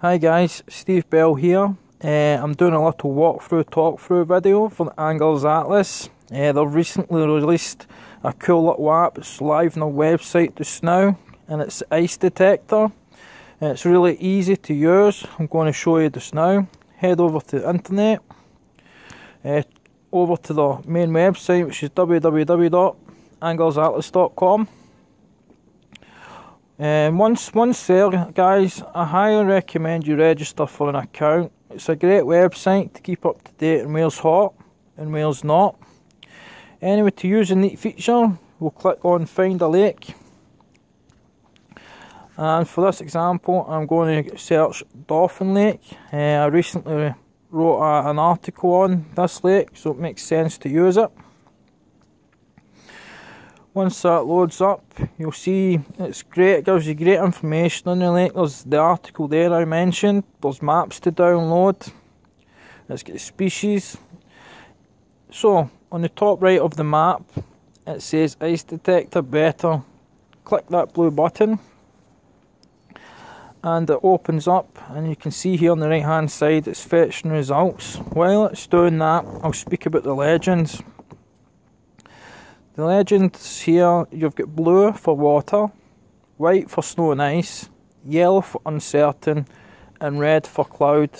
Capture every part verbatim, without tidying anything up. Hi guys, Steve Bell here. Uh, I'm doing a little walkthrough, talk-through video for the Angler's Atlas. Uh, they've recently released a cool little app. It's live on their website just now, and it's the ice detector. And it's really easy to use. I'm going to show you just now. Head over to the internet, uh, over to the main website, which is w w w dot anglers atlas dot com. And once, once there, guys, I highly recommend you register for an account. It's a great website to keep up to date on where's hot and where's not. Anyway, to use a neat feature, we'll click on Find a Lake. And for this example, I'm going to search Dauphin Lake. Uh, I recently wrote a, an article on this lake, so it makes sense to use it. Once that loads up, you'll see it's great, it gives you great information on the lake. There's the article there I mentioned, there's maps to download, it's got species. So, on the top right of the map, it says ice detector better. Click that blue button, and it opens up, and you can see here on the right hand side it's fetching results. While it's doing that, I'll speak about the legends. The legends here, you've got blue for water, white for snow and ice, yellow for uncertain, and red for cloud.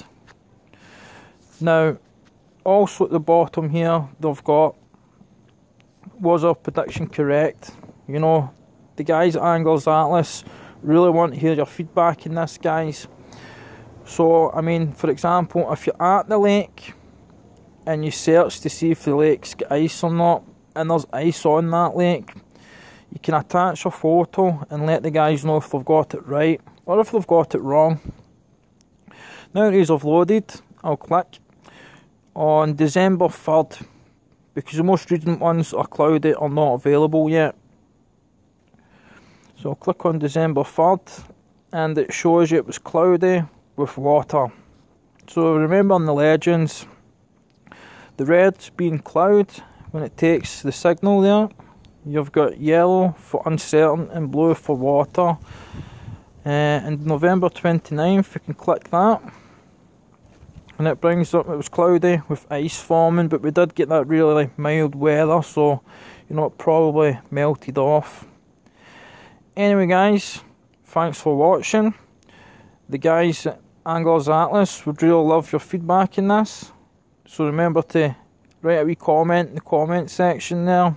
Now, also at the bottom here, they've got, was our prediction correct? You know, the guys at Angler's Atlas really want to hear your feedback in this, guys. So, I mean, for example, if you're at the lake and you search to see if the lake's got ice or not, and there's ice on that lake, you can attach a photo and let the guys know if they've got it right or if they've got it wrong. Now these have loaded, I'll click on December third, because the most recent ones are cloudy or not available yet. So I'll click on December third, and it shows you it was cloudy with water. So remember on the legends, the red's being cloud when it takes the signal there. You've got yellow for uncertain and blue for water. Uh, and November twenty-ninth, we can click that, and it brings up it was cloudy with ice forming, but we did get that really like mild weather, so you know it probably melted off. Anyway guys, thanks for watching. The guys at Angler's Atlas would really love your feedback in this, so remember to write a wee comment in the comment section there,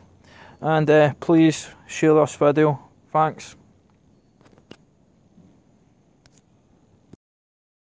and uh, please share this video. Thanks.